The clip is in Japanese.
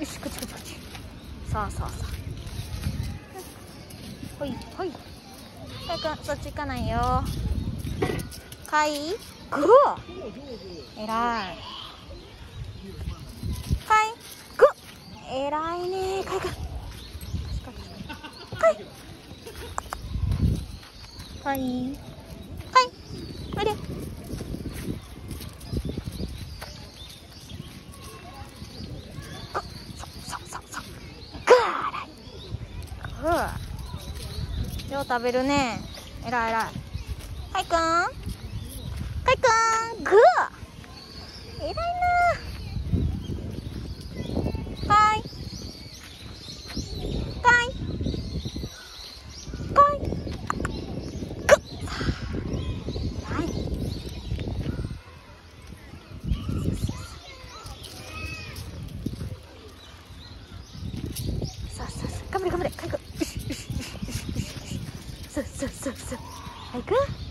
よし、こっちこっちこっち。そうそうそう。ほいほい。かいくん、そっち行かないよ。かいくー。えらい。かいくー。えらいねー、かいくん。かい。かい。かい。おいで。量食べるね。えらいえらい。かいくん、かいくん、ぐー。えらいな。かい。かい。かい。ぐー。はい。さあさあさあ、頑張れ頑張れ、かいくん。そうそうそうそう。はい、行く？